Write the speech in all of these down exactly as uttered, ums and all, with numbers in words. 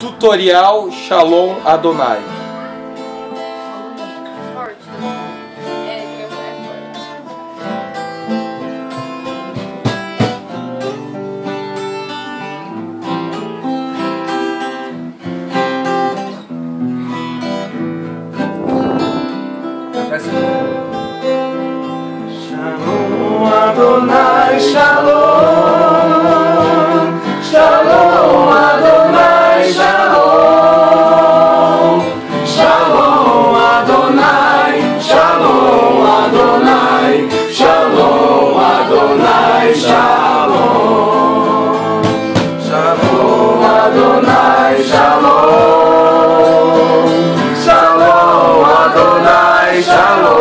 Tutorial Shalom Adonai. Shalom Adonai, Shalom, Shalom Adonai. Shalom, Shalom Adonai, Shalom Adonai, Shalom Adonai, Shalom, Shalom Adonai, Shalom, Shalom Adonai, Shalom,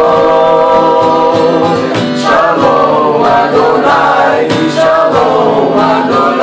Shalom Adonai, Shalom Adonai, Shalom Adonai.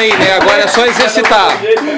Aí, né? Agora é só exercitar.